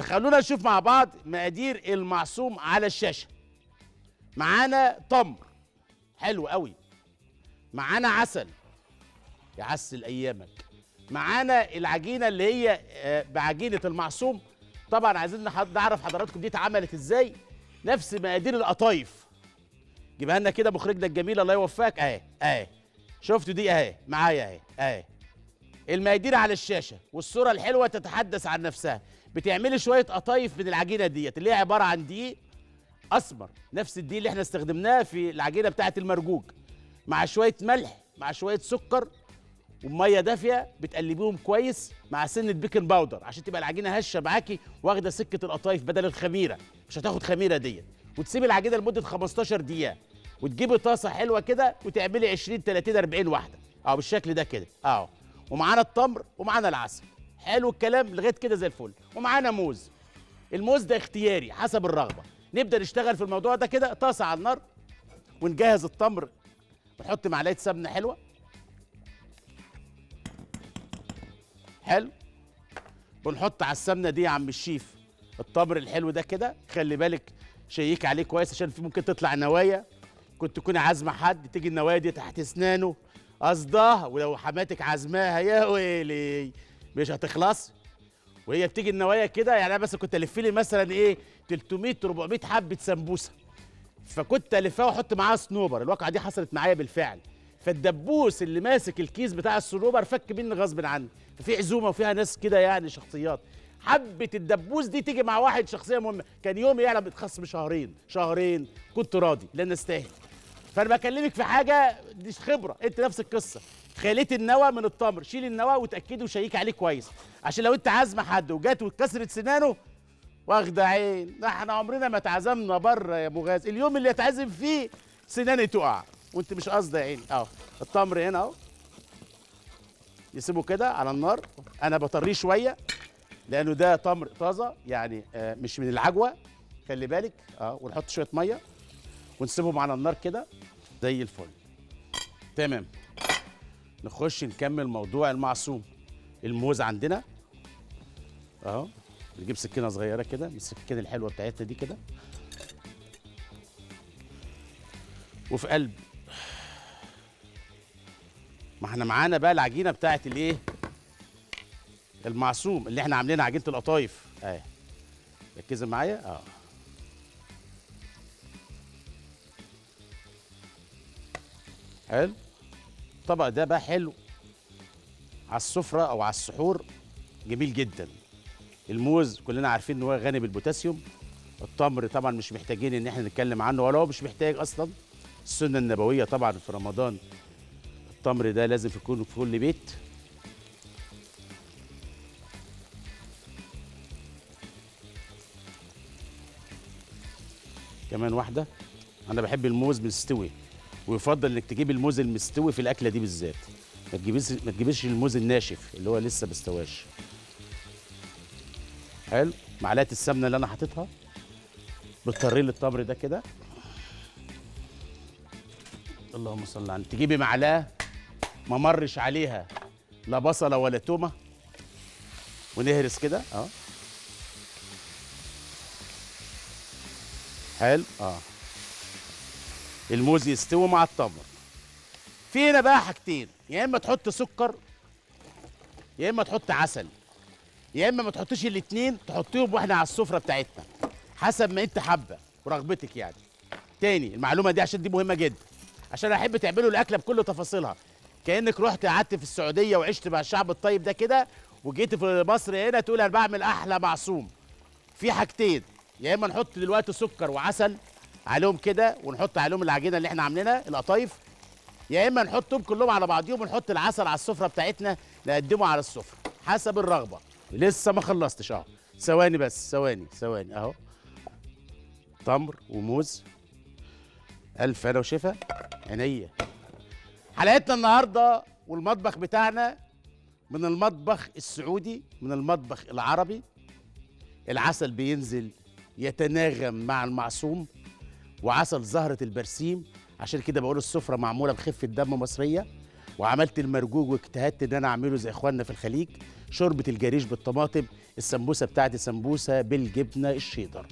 خلونا نشوف مع بعض مقادير المعصوم على الشاشة. معانا تمر حلو قوي، معانا عسل يعسل ايامك، معانا العجينة اللي هي بعجينة المعصوم. طبعا عايزين نعرف حضراتكم دي اتعملت ازاي. نفس مقادير القطايف، جيبها لنا كده مخرجنا الجميل الله يوفقك. اهي شفتوا دي اهي معايا اهي المقادير على الشاشة والصورة الحلوة تتحدث عن نفسها. بتعملي شوية قطايف من العجينة ديت اللي هي عبارة عن دقيق أسمر، نفس الدقيق اللي احنا استخدمناه في العجينة بتاعة المرجوج، مع شوية ملح مع شوية سكر ومية دافية، بتقلبيهم كويس مع سنة بيكنج باودر عشان تبقى العجينة هشة معاكي واخدة سكة القطايف بدل الخميرة، مش هتاخد خميرة ديت. وتسيبي العجينة لمدة 15 دقيقة، وتجيبي طاسة حلوة كده وتعملي 20 30 40 واحدة أهو بالشكل ده كده أهو. ومعانا التمر ومعانا العسل، حلو الكلام لغايه كده زي الفل. ومعانا موز، الموز ده اختياري حسب الرغبه. نبدا نشتغل في الموضوع ده كده. طاسه على النار ونجهز التمر ونحط معلقه سمنه حلوه، حلو، ونحط على السمنه دي يا عم الشيف التمر الحلو ده كده. خلي بالك شيك عليه كويس عشان في ممكن تطلع نوايا، كنت تكوني عازمه حد تيجي النوايا دي تحت اسنانه قصدها، ولو حماتك عازماها يا ويلي مش هتخلص. وهي بتيجي النوايا كده يعني، انا بس كنت الف لي مثلا 300 400 حبه سمبوسه، فكنت الفها واحط معاها صنوبر. الواقعه دي حصلت معايا بالفعل، فالدبوس اللي ماسك الكيس بتاع الصنوبر فك مني غصب عني. ففي عزومه وفيها ناس كده يعني شخصيات، حبه الدبوس دي تيجي مع واحد شخصيه مهمه. كان يومي يعلم بيتخصم بشهرين كنت راضي لان استاهل. فانا بكلمك في حاجه دي خبره، انت نفس القصه. خليتي النوى من التمر، شيلي النوى وتاكدي وشيكي عليه كويس عشان لو انت عازمه حد وجات واتكسرت سنانه واخده عين. احنا عمرنا ما اتعزمنا بره يا ابو غاز، اليوم اللي اتعزم فيه سناني تقع وانت مش قاصده يا عيني. اهو التمر هنا اهو، نسيبه كده على النار. انا بطريه شويه لانه ده تمر طازه يعني مش من العجوه، خلي بالك. ونحط شويه ميه ونسيبهم على النار كده زي الفل. تمام، نخش نكمل موضوع المعصوم. الموز عندنا اهو، نجيب سكينه صغيره كده من السكينه الحلوه بتاعتنا دي كده، وفي قلب ما احنا معانا بقى العجينه بتاعت المعصوم اللي احنا عاملينها عجينه القطايف اهي. ركزي معايا حلو. الطبق ده بقى حلو على السفره او على السحور، جميل جدا. الموز كلنا عارفين ان هو غني بالبوتاسيوم. التمر طبعا مش محتاجين ان احنا نتكلم عنه، ولا هو مش محتاج اصلا. السنه النبويه طبعا في رمضان التمر ده لازم يكون في كل بيت. كمان واحده. انا بحب الموز مستوي، ويفضل انك تجيب الموز المستوي في الاكله دي بالذات، ما تجيبش الموز الناشف اللي هو لسه ما استواش. حلو، معلقه السمنه اللي انا حاططها بتطري التمر ده كده. اللهم صل على النبي. تجيبي معلقه ما مرش عليها لا بصله ولا تومه، ونهرس كده حلو. الموز يستوي مع التمر. في هنا بقى حاجتين، يا اما تحط سكر يا اما تحط عسل، يا اما ما تحطيش الاثنين، تحطيهم واحنا على السفره بتاعتنا حسب ما انت حابه ورغبتك يعني. تاني المعلومه دي عشان دي مهمه جدا، عشان احب تعملوا الاكله بكل تفاصيلها كانك رحت قعدت في السعوديه وعشت مع الشعب الطيب ده كده وجيت في مصر هنا تقول انا بعمل احلى معصوم. في حاجتين، يا اما نحط دلوقتي سكر وعسل عليهم كده ونحط عليهم العجينه اللي احنا عاملينها القطايف، يا اما نحطهم كلهم على بعضيهم ونحط العسل على السفره بتاعتنا نقدمه على السفره حسب الرغبه. لسه ما خلصتش اهو، ثواني بس، ثواني اهو. تمر وموز، الف هنا وشفا عينيا. حلقتنا النهارده والمطبخ بتاعنا من المطبخ السعودي من المطبخ العربي. العسل بينزل يتناغم مع المعصوم، وعسل زهرة البرسيم، عشان كده بقول السفرة معمولة بخفة دم مصرية. وعملت المرجوج واجتهدت ان انا اعمله زي اخواننا في الخليج، شوربه الجريش بالطماطم، السمبوسه بتاعتي سمبوسه بالجبنه الشيدر.